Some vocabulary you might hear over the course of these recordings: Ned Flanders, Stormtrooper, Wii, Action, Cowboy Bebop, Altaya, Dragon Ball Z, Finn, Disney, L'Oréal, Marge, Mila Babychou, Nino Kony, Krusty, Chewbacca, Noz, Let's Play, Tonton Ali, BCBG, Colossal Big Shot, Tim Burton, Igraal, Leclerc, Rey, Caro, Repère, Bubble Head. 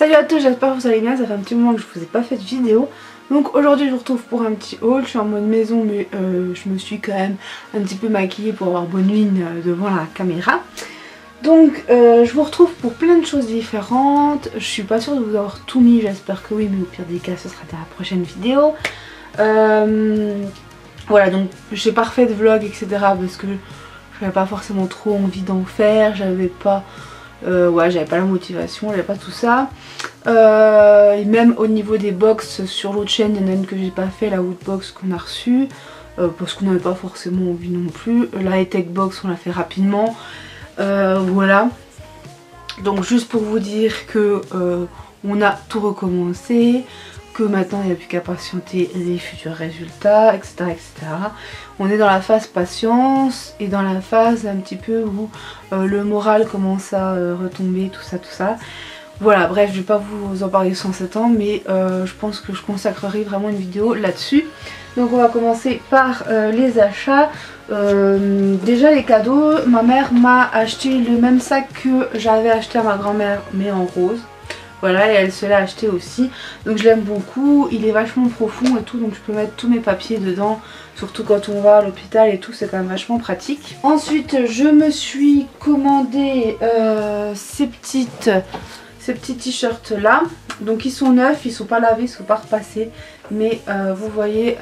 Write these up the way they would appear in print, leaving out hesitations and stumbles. Salut à tous, j'espère que vous allez bien, ça fait un petit moment que je vous ai pas fait de vidéo. Donc aujourd'hui je vous retrouve pour un petit haul, je suis en mode maison mais je me suis quand même un petit peu maquillée pour avoir bonne mine devant la caméra. Donc je vous retrouve pour plein de choses différentes, je suis pas sûre de vous avoir tout mis, j'espère que oui, mais au pire des cas ce sera dans la prochaine vidéo. Voilà, donc j'ai pas refait de vlog etc parce que j'avais pas forcément trop envie d'en faire, j'avais pas... ouais, j'avais pas la motivation, j'avais pas tout ça. Et même au niveau des box sur l'autre chaîne, il y en a une que j'ai pas fait, la Woodbox qu'on a reçue, parce qu'on n'avait pas forcément envie non plus. La high-tech box, on l'a fait rapidement. Voilà. Donc, juste pour vous dire que on a tout recommencé, que maintenant il n'y a plus qu'à patienter les futurs résultats, etc., etc. On est dans la phase patience et dans la phase un petit peu où le moral commence à retomber, tout ça, tout ça. Voilà, bref, je ne vais pas vous en parler 107 ans, mais je pense que je consacrerai vraiment une vidéo là-dessus. Donc on va commencer par les achats. Déjà les cadeaux, ma mère m'a acheté le même sac que j'avais acheté à ma grand-mère, mais en rose. Voilà, et elle se l'a acheté aussi, donc je l'aime beaucoup, il est vachement profond et tout, donc je peux mettre tous mes papiers dedans, surtout quand on va à l'hôpital et tout, c'est quand même vachement pratique. Ensuite je me suis commandé ces petits t-shirts là, donc ils sont neufs, ils sont pas lavés, ils sont pas repassés, mais vous voyez,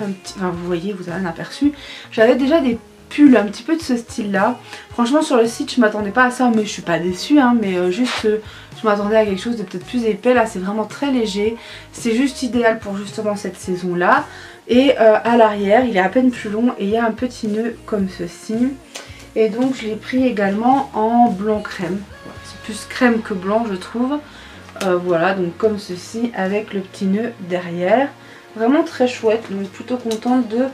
vous avez un aperçu, j'avais déjà des pulls un petit peu de ce style là, franchement sur le site je m'attendais pas à ça, mais je suis pas déçue, hein, mais juste... je m'attendais à quelque chose de peut-être plus épais, là c'est vraiment très léger, c'est juste idéal pour justement cette saison là. Et à l'arrière il est à peine plus long et il y a un petit nœud comme ceci. Et donc je l'ai pris également en blanc crème, c'est plus crème que blanc je trouve. Voilà, donc comme ceci avec le petit nœud derrière, vraiment très chouette, donc plutôt contente de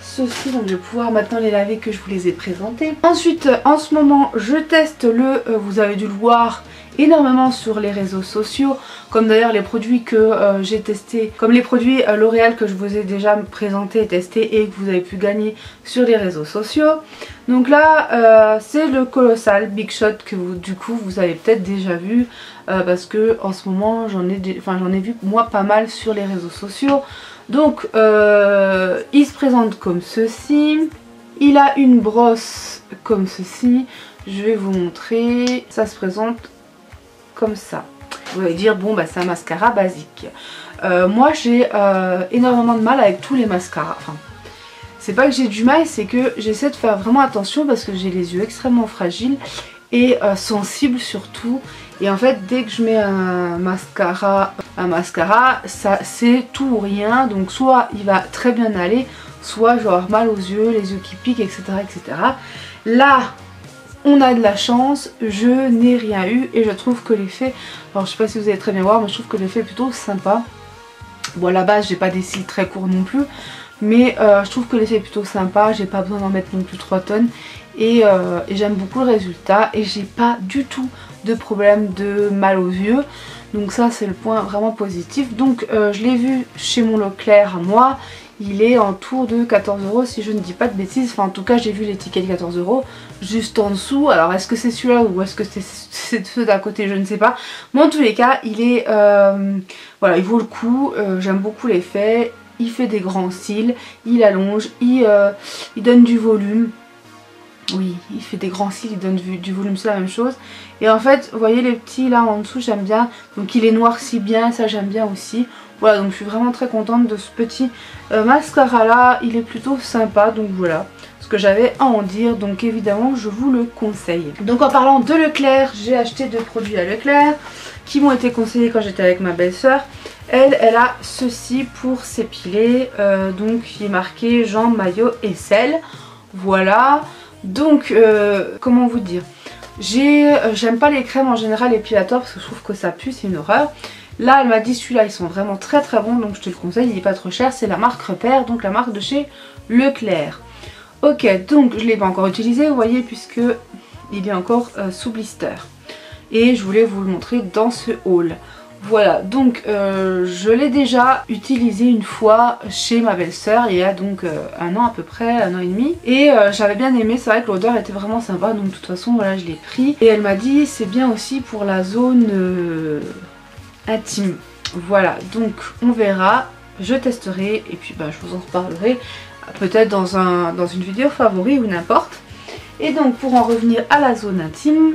ceci, donc je vais pouvoir maintenant les laver que je vous les ai présentés. Ensuite en ce moment je teste le, vous avez dû le voir énormément sur les réseaux sociaux, comme d'ailleurs les produits que j'ai testés, comme les produits L'Oréal que je vous ai déjà présentés et testés et que vous avez pu gagner sur les réseaux sociaux. Donc là c'est le Colossal Big Shot que vous, du coup vous avez peut-être déjà vu, parce que en ce moment j'en ai vu moi pas mal sur les réseaux sociaux. Donc il se présente comme ceci, il a une brosse comme ceci, je vais vous montrer, ça se présente comme ça. Vous allez dire bon bah c'est un mascara basique. Moi j'ai énormément de mal avec tous les mascaras, enfin c'est pas que j'ai du mal, c'est que j'essaie de faire vraiment attention parce que j'ai les yeux extrêmement fragiles et sensibles surtout, et en fait dès que je mets un mascara ça c'est tout ou rien, donc soit il va très bien aller, soit je vais avoir mal aux yeux, les yeux qui piquent, etc., etc. Là on a de la chance, je n'ai rien eu et je trouve que l'effet, alors je sais pas si vous allez très bien voir, mais je trouve que l'effet est plutôt sympa. Bon à la base j'ai pas des cils très courts non plus, mais je trouve que l'effet est plutôt sympa, j'ai pas besoin d'en mettre non plus 3 tonnes et j'aime beaucoup le résultat et j'ai pas du tout de problème de mal aux yeux, donc ça c'est le point vraiment positif. Donc je l'ai vu chez mon Leclerc à moi, il est en tour de 14 € si je ne dis pas de bêtises, enfin en tout cas j'ai vu les tickets de 14 € juste en dessous, alors est-ce que c'est celui-là ou est-ce que c'est ceux d'à côté je ne sais pas, mais en tous les cas il est voilà, il vaut le coup, j'aime beaucoup l'effet, il fait des grands cils, il allonge, il donne du volume. Oui, il fait des grands cils, il donne du volume, c'est la même chose. Et en fait, vous voyez les petits là en dessous, j'aime bien. Donc il est noirci bien, ça j'aime bien aussi. Voilà, donc je suis vraiment très contente de ce petit mascara là. Il est plutôt sympa, donc voilà ce que j'avais à en dire. Donc évidemment, je vous le conseille. Donc en parlant de Leclerc, j'ai acheté 2 produits à Leclerc qui m'ont été conseillés quand j'étais avec ma belle-sœur. Elle a ceci pour s'épiler. Donc il est marqué jambes, maillot et sel. Voilà. Donc comment vous dire, j'aime pas les crèmes en général épilatoire parce que je trouve que ça pue, c'est une horreur. Là elle m'a dit celui-là ils sont vraiment très très bons, donc je te le conseille, il est pas trop cher, c'est la marque Repère, donc la marque de chez Leclerc. Ok, donc je l'ai pas encore utilisé, vous voyez, puisque il est encore sous blister et je voulais vous le montrer dans ce haul. Voilà, donc je l'ai déjà utilisé une fois chez ma belle-sœur il y a donc un an à peu près, un an et demi. Et j'avais bien aimé, c'est vrai que l'odeur était vraiment sympa, donc de toute façon voilà je l'ai pris. Et elle m'a dit c'est bien aussi pour la zone à Tim. Voilà, donc on verra, je testerai et puis bah, je vous en reparlerai peut-être dans une vidéo favori ou n'importe. Et donc pour en revenir à la zone intime,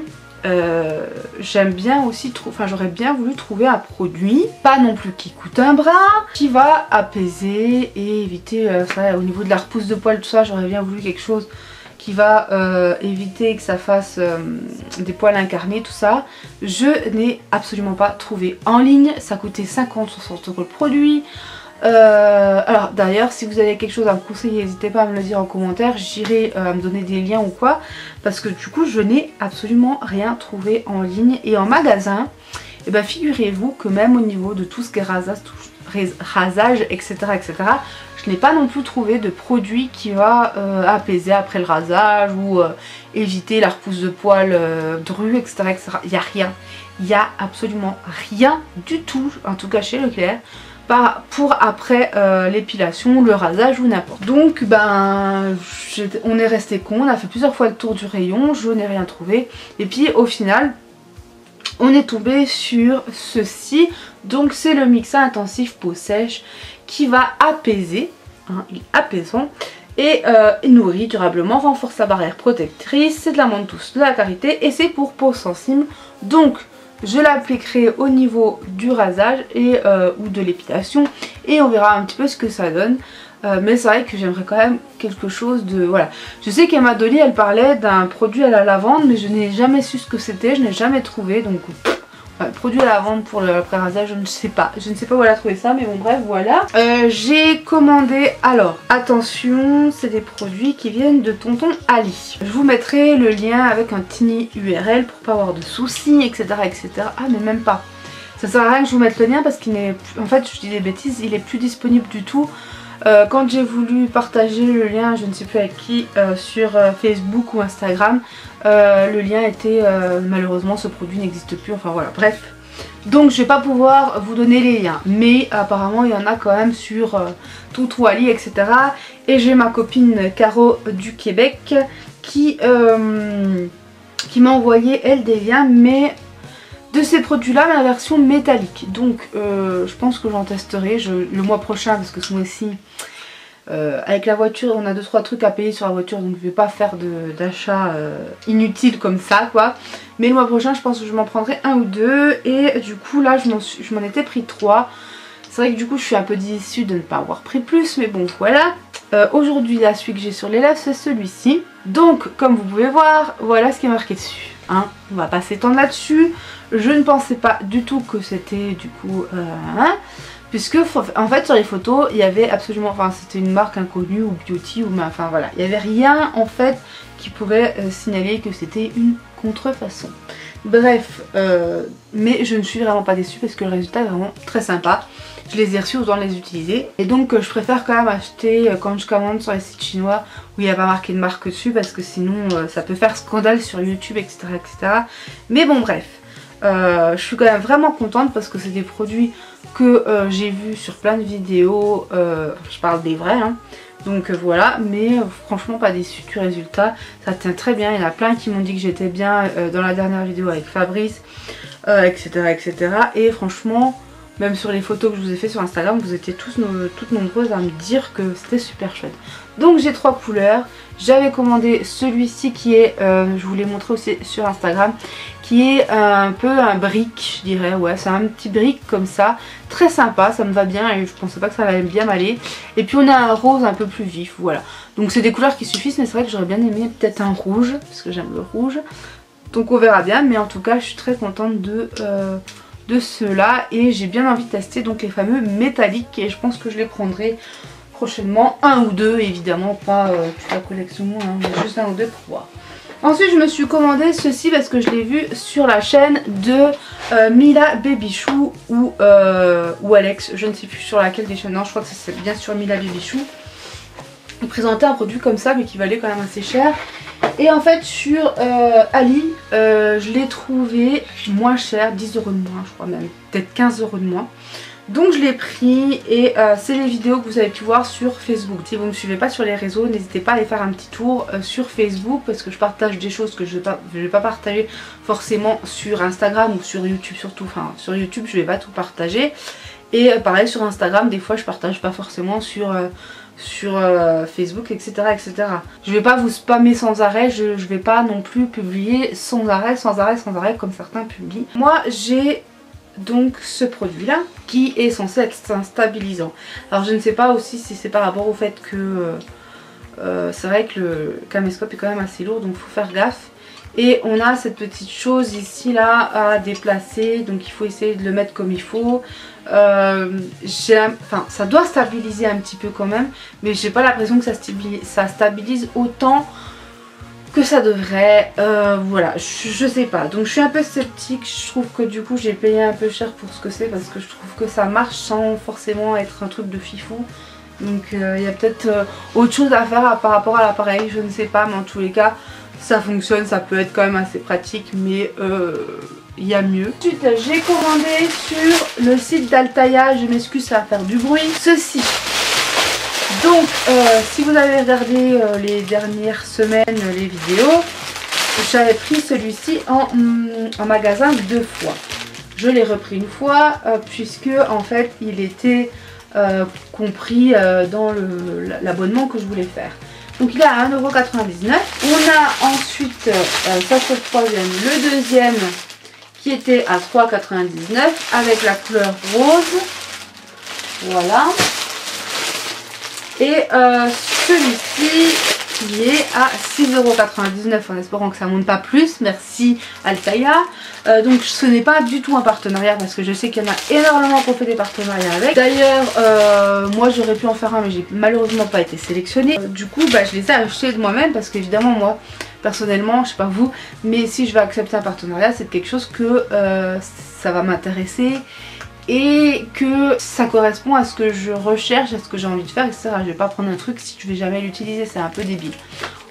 j'aime bien aussi, enfin j'aurais bien voulu trouver un produit, pas non plus qui coûte un bras, qui va apaiser et éviter, ça, au niveau de la repousse de poils, tout ça, j'aurais bien voulu quelque chose qui va éviter que ça fasse des poils incarnés, tout ça. Je n'ai absolument pas trouvé en ligne, ça coûtait 50-60 € le produit. Alors d'ailleurs, si vous avez quelque chose à me conseiller, n'hésitez pas à me le dire en commentaire, j'irai me donner des liens ou quoi, parce que du coup je n'ai absolument rien trouvé en ligne et en magasin. Et ben figurez-vous que même au niveau de tout ce qui est rasage, etc., je n'ai pas non plus trouvé de produit qui va apaiser après le rasage ou éviter la repousse de poils drus, etc. Il n'y a rien, il n'y a absolument rien du tout, en tout cas chez Leclerc, pour après l'épilation, le rasage ou n'importe. Donc ben on est resté con, on a fait plusieurs fois le tour du rayon, je n'ai rien trouvé. Et puis au final on est tombé sur ceci. Donc c'est le mixeur intensif peau sèche qui va apaiser, hein, il est apaisant et nourrit durablement, renforce la barrière protectrice, c'est de la mentousse, de la karité et c'est pour peau sensible. Donc je l'appliquerai au niveau du rasage et, ou de l'épilation et on verra un petit peu ce que ça donne. Mais c'est vrai que j'aimerais quand même quelque chose de... Voilà. Je sais qu'Emma Dolly, elle parlait d'un produit à la lavande, mais je n'ai jamais su ce que c'était, je n'ai jamais trouvé. Donc, produit à la lavande pour le pré-rasage, je ne sais pas. Je ne sais pas où elle a trouvé ça, mais bon, bref, voilà. J'ai commandé... Alors, attention, c'est des produits qui viennent de Tonton Ali. Je vous mettrai le lien avec un tiny URL pour pas avoir de soucis, etc., etc. Ah, mais même pas. Ça sert à rien que je vous mette le lien parce qu'il n'est... En fait, je dis des bêtises, il est plus disponible du tout. Quand j'ai voulu partager le lien, je ne sais plus avec qui, sur Facebook ou Instagram, le lien était, malheureusement ce produit n'existe plus, enfin voilà, bref. Donc je ne vais pas pouvoir vous donner les liens, mais apparemment il y en a quand même sur Tonton Ali, etc. Et j'ai ma copine Caro du Québec qui m'a envoyé elle des liens, mais... de ces produits là, mais la version métallique. Donc je pense que j'en testerai le mois prochain, parce que ce mois-ci avec la voiture on a 2-3 trucs à payer sur la voiture, donc je vais pas faire d'achat inutile comme ça quoi. Mais le mois prochain je pense que je m'en prendrai un ou deux, et du coup là je m'en étais pris 3. C'est vrai que du coup je suis un peu déçue de ne pas avoir pris plus, mais bon voilà. Aujourd'hui là, celui que j'ai sur les lèvres c'est celui-ci. Donc comme vous pouvez voir, voilà ce qui est marqué dessus. Hein, on va pas s'étendre là-dessus. Je ne pensais pas du tout que c'était du coup... puisque en fait sur les photos il y avait absolument... Enfin c'était une marque inconnue ou beauty ou... Enfin voilà, il n'y avait rien en fait qui pourrait signaler que c'était une contrefaçon. Bref, mais je ne suis vraiment pas déçue parce que le résultat est vraiment très sympa. Je les ai reçus autant les utiliser. Et donc je préfère quand même acheter quand je commande sur les sites chinois où il n'y a pas marqué de marque dessus, parce que sinon ça peut faire scandale sur YouTube, etc., etc. Mais bon bref, je suis quand même vraiment contente parce que c'est des produits que j'ai vus sur plein de vidéos. Je parle des vrais hein. Donc voilà, mais franchement pas déçue du résultat, ça tient très bien. Il y en a plein qui m'ont dit que j'étais bien dans la dernière vidéo avec Fabrice, etc., etc. Et franchement, même sur les photos que je vous ai fait sur Instagram, vous étiez toutes nombreuses à me dire que c'était super chouette. Donc j'ai 3 couleurs. J'avais commandé celui-ci qui est, je vous l'ai montré aussi sur Instagram, qui est un peu un brick, je dirais. Ouais, c'est un petit brick comme ça, très sympa, ça me va bien et je pensais pas que ça allait bien m'aller. Et puis on a un rose un peu plus vif, voilà. Donc c'est des couleurs qui suffisent, mais c'est vrai que j'aurais bien aimé peut-être un rouge, parce que j'aime le rouge. Donc on verra bien, mais en tout cas je suis très contente de ceux-là et j'ai bien envie de tester donc les fameux métalliques, et je pense que je les prendrai prochainement, un ou deux évidemment, pas toute la collection, hein, mais juste un ou deux pour voir. Ensuite je me suis commandé ceci parce que je l'ai vu sur la chaîne de Mila Babychou ou Alex, je ne sais plus sur laquelle des chaînes, non je crois que c'est bien sur Mila Babychou. Il présentait un produit comme ça mais qui valait quand même assez cher. Et en fait sur Ali, je l'ai trouvé moins cher, 10 € de moins je crois, même peut-être 15 € de moins. Donc je l'ai pris et c'est les vidéos que vous avez pu voir sur Facebook. Si vous ne me suivez pas sur les réseaux, n'hésitez pas à aller faire un petit tour sur Facebook, parce que je partage des choses que je ne vais pas partager forcément sur Instagram ou sur YouTube surtout. Enfin sur YouTube je ne vais pas tout partager. Et pareil sur Instagram, des fois je ne partage pas forcément sur... sur Facebook, etc. Je vais pas vous spammer sans arrêt, je vais pas non plus publier sans arrêt comme certains publient. Moi j'ai donc ce produit là qui est censé être un stabilisant. Alors je ne sais pas aussi si c'est par rapport au fait que c'est vrai que le caméscope est quand même assez lourd, donc faut faire gaffe. Et on a cette petite chose ici là à déplacer, donc il faut essayer de le mettre comme il faut. Enfin, ça doit stabiliser un petit peu quand même, mais j'ai pas l'impression que ça stabilise autant que ça devrait. Voilà, je sais pas. Donc je suis un peu sceptique, je trouve que du coup j'ai payé un peu cher pour ce que c'est, parce que je trouve que ça marche sans forcément être un truc de fifou. Donc il y a peut-être autre chose à faire par rapport à l'appareil, je ne sais pas, mais en tous les cas ça fonctionne, ça peut être quand même assez pratique, mais il y a mieux. Ensuite j'ai commandé sur le site d'Altaya, je m'excuse ça va faire du bruit, ceci. Donc si vous avez regardé les dernières semaines les vidéos, j'avais pris celui-ci en magasin 2 fois. Je l'ai repris une fois puisque en fait il était compris dans l'abonnement que je voulais faire. Donc il est à 1,99€. On a ensuite, ça c'est le troisième, le deuxième qui était à 3,99€ avec la couleur rose. Voilà. Et celui-ci qui est à 6,99€ en espérant que ça ne monte pas plus. Merci Altaya. Donc ce n'est pas du tout un partenariat, parce que je sais qu'il y en a énormément qu'on fait des partenariats avec. D'ailleurs moi j'aurais pu en faire un mais j'ai malheureusement pas été sélectionnée. Du coup bah, je les ai achetés de moi-même, parce qu'évidemment moi personnellement, je sais pas vous, mais si je vais accepter un partenariat c'est quelque chose que ça va m'intéresser et que ça correspond à ce que je recherche, à ce que j'ai envie de faire, etc. Je vais pas prendre un truc si je vais jamais l'utiliser, c'est un peu débile.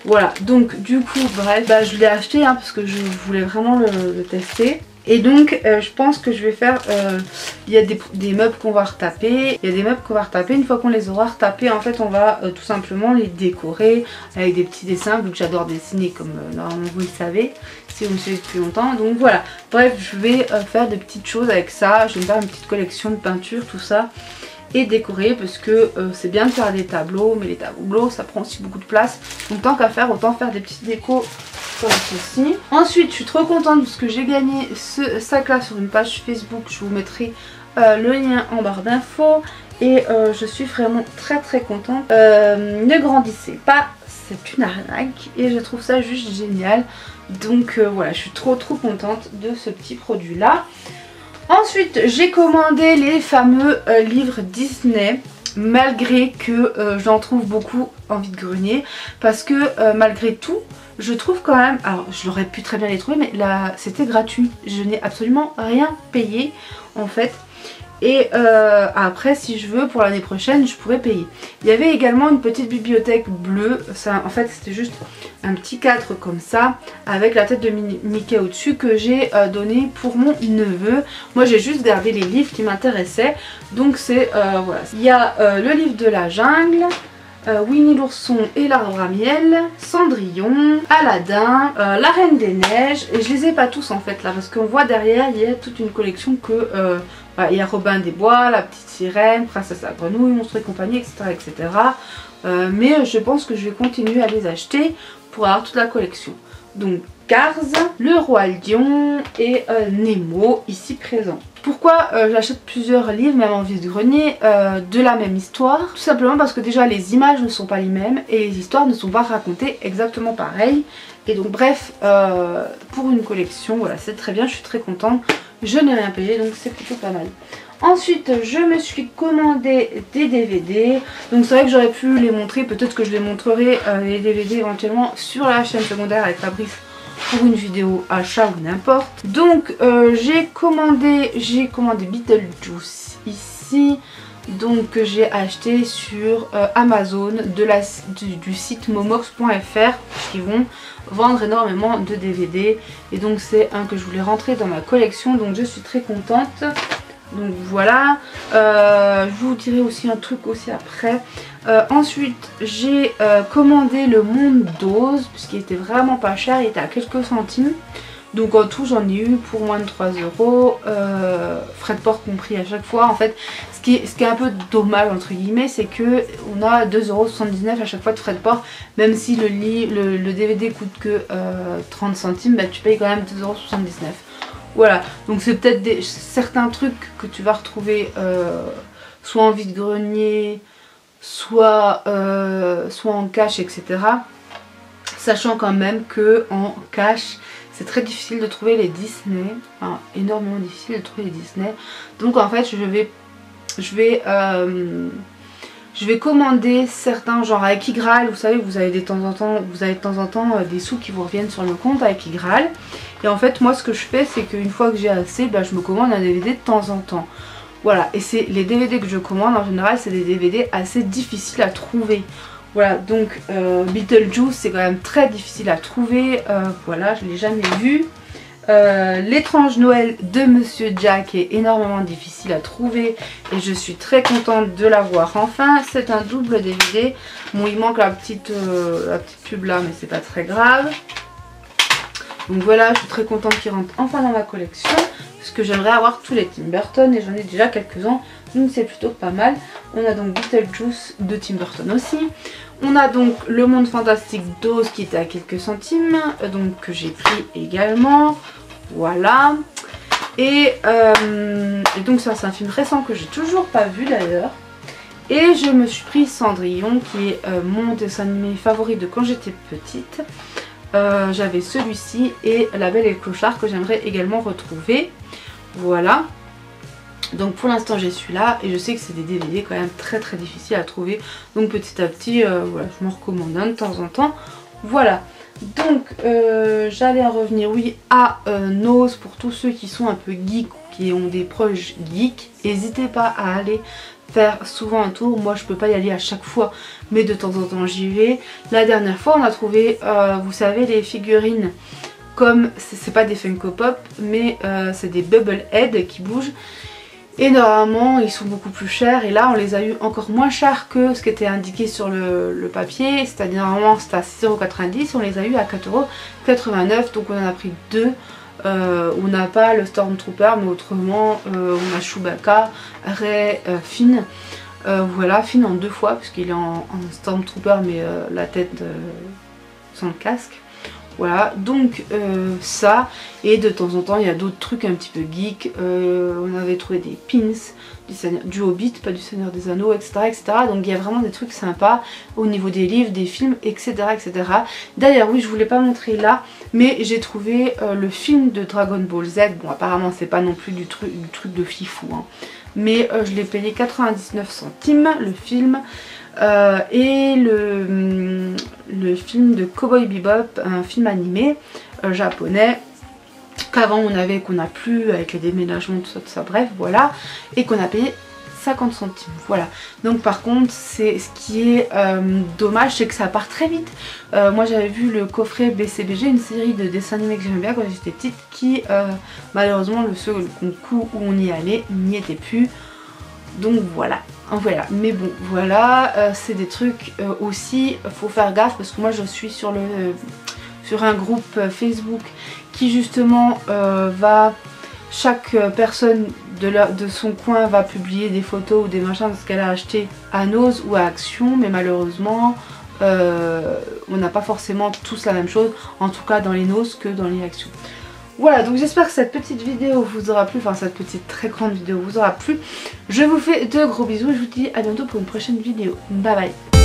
Voilà, donc du coup, bref, bah, je l'ai acheté hein, parce que je voulais vraiment le tester. Et donc, je pense que je vais faire... Il y a des meubles qu'on va retaper. Une fois qu'on les aura retapés, en fait, on va tout simplement les décorer avec des petits dessins, vu que j'adore dessiner, comme normalement vous le savez, si vous me suivez depuis longtemps. Donc voilà, bref, je vais faire des petites choses avec ça. Je vais me faire une petite collection de peinture, tout ça, et décorer, parce que c'est bien de faire des tableaux, mais les tableaux, ça prend aussi beaucoup de place. Donc tant qu'à faire, autant faire des petites décos. Ceci. Ensuite, je suis trop contente parce que j'ai gagné ce sac là sur une page Facebook. Je vous mettrai le lien en barre d'infos et je suis vraiment très contente. Ne grandissez pas, c'est une arnaque et je trouve ça juste génial. Donc voilà, je suis trop contente de ce petit produit là. Ensuite, j'ai commandé les fameux livres Disney. Malgré que j'en trouve beaucoup en vide-grenier, parce que malgré tout, je trouve quand même... Alors, je l'aurais pu très bien les trouver, mais là, c'était gratuit. Je n'ai absolument rien payé, en fait. Et après, si je veux, pour l'année prochaine, je pourrais payer. Il y avait également une petite bibliothèque bleue. Ça, en fait, c'était juste un petit cadre comme ça, avec la tête de Mickey au-dessus, que j'ai donné pour mon neveu. Moi, j'ai juste gardé les livres qui m'intéressaient. Donc, c'est... voilà. Il y a le livre de la jungle, Winnie l'ourson et l'arbre à miel, Cendrillon, Aladdin, la Reine des Neiges. Et je les ai pas tous, en fait, là, parce qu'on voit derrière, il y a toute une collection que... il y a Robin des Bois, La Petite Sirène, Princesse à Grenouille, Monstres et compagnie, etc. etc. Mais je pense que je vais continuer à les acheter pour avoir toute la collection. Donc Cars, Le Roi Lion et Nemo ici présent. Pourquoi j'achète plusieurs livres, même en vide-grenier, de la même histoire? Tout simplement parce que déjà les images ne sont pas les mêmes et les histoires ne sont pas racontées exactement pareil. Et donc bref, pour une collection, voilà, c'est très bien, je suis très contente. Je n'ai rien payé, donc c'est plutôt pas mal. Ensuite, je me suis commandé des DVD. Donc c'est vrai que j'aurais pu les montrer. Peut-être que je les montrerai, les DVD éventuellement, sur la chaîne secondaire avec Fabrice pour une vidéo achat ou n'importe. Donc j'ai commandé Beetlejuice ici. Donc que j'ai acheté sur Amazon du site momox.fr, qui vont vendre énormément de DVD, et donc c'est un que je voulais rentrer dans ma collection, donc je suis très contente. Donc voilà, je vous dirai aussi un truc aussi après. Ensuite j'ai commandé le monde d'Oz puisqu'il était vraiment pas cher, il était à quelques centimes. Donc en tout j'en ai eu pour moins de 3 €, frais de port compris à chaque fois. En fait ce qui est un peu dommage entre guillemets, c'est que on a 2,79 € à chaque fois de frais de port. Même si le DVD coûte que 30 centimes, bah, tu payes quand même 2,79 €. Voilà, donc c'est peut-être certains trucs que tu vas retrouver soit en vide-grenier, soit en cash, etc. Sachant quand même que en cash, c'est très difficile de trouver les Disney, enfin énormément difficile de trouver les Disney. Donc en fait, je vais commander certains, genre avec Igraal, vous savez, vous avez de temps en temps des sous qui vous reviennent sur le compte avec Igraal. Et en fait, moi ce que je fais, c'est qu'une fois que j'ai assez, bah, je me commande un DVD de temps en temps. Voilà, et c'est les DVD que je commande en général, c'est des DVD assez difficiles à trouver. Voilà, donc Beetlejuice, c'est quand même très difficile à trouver. Voilà, je ne l'ai jamais vu. L'étrange Noël de Monsieur Jack est énormément difficile à trouver. Et je suis très contente de l'avoir enfin. C'est un double DVD. Bon, il manque la petite pub là, mais c'est pas très grave. Donc voilà, je suis très contente qu'il rentre enfin dans ma collection. Parce que j'aimerais avoir tous les Tim Burton et j'en ai déjà quelques-uns. Donc c'est plutôt pas mal. On a donc Beetlejuice de Tim Burton aussi. On a donc le monde fantastique d'Oz qui était à quelques centimes. Donc que j'ai pris également. Voilà. Et donc ça c'est un film récent que j'ai toujours pas vu d'ailleurs. Et je me suis pris Cendrillon qui est mon dessin animé favori de quand j'étais petite. J'avais celui-ci et La Belle et le Clochard que j'aimerais également retrouver. Voilà. Donc pour l'instant j'ai celui-là et je sais que c'est des DVD quand même très très difficiles à trouver. Donc petit à petit, voilà, je m'en recommande un de temps en temps. Voilà. Donc j'allais en revenir, oui, à Noz. Pour tous ceux qui sont un peu geeks ou qui ont des proches geeks, n'hésitez pas à aller faire souvent un tour. Moi je peux pas y aller à chaque fois, mais de temps en temps j'y vais. La dernière fois on a trouvé, vous savez, les figurines, comme c'est pas des Funko Pop, mais c'est des Bubble Head qui bougent. Et normalement ils sont beaucoup plus chers et là on les a eu encore moins chers que ce qui était indiqué sur le papier. C'est-à-dire normalement c'était à 6,90 €, on les a eu à 4,89 €. Donc on en a pris deux. On n'a pas le Stormtrooper, mais autrement on a Chewbacca, Rey, Finn. Voilà, Finn en deux fois puisqu'il est en Stormtrooper, mais la tête sans le casque. Voilà, donc ça, et de temps en temps il y a d'autres trucs un petit peu geek. On avait trouvé des pins du Hobbit, pas du Seigneur des Anneaux, etc., etc. Donc il y a vraiment des trucs sympas au niveau des livres, des films, etc., etc. D'ailleurs oui, je voulais pas montrer là, mais j'ai trouvé le film de Dragon Ball Z. Bon, apparemment c'est pas non plus du truc de fifou, hein. Mais je l'ai payé 99 centimes le film. Et le film de Cowboy Bebop, un film animé japonais qu'avant on avait, qu'on n'a plus avec les déménagements, tout ça, bref, voilà, et qu'on a payé 50 centimes, voilà. Donc par contre, c'est ce qui est dommage, c'est que ça part très vite. Moi j'avais vu le coffret BCBG, une série de dessins animés que j'aimais bien quand j'étais petite, qui malheureusement le seul coup où on y allait, n'y était plus. Donc voilà. Voilà, mais bon, voilà, c'est des trucs aussi, faut faire gaffe parce que moi je suis sur un groupe Facebook qui justement va, chaque personne de son coin va publier des photos ou des machins de ce qu'elle a acheté à Noz ou à Action, mais malheureusement on n'a pas forcément tous la même chose, en tout cas dans les Noz que dans les Actions. Voilà, donc j'espère que cette petite vidéo vous aura plu, enfin cette petite très grande vidéo vous aura plu. Je vous fais de gros bisous et je vous dis à bientôt pour une prochaine vidéo. Bye bye.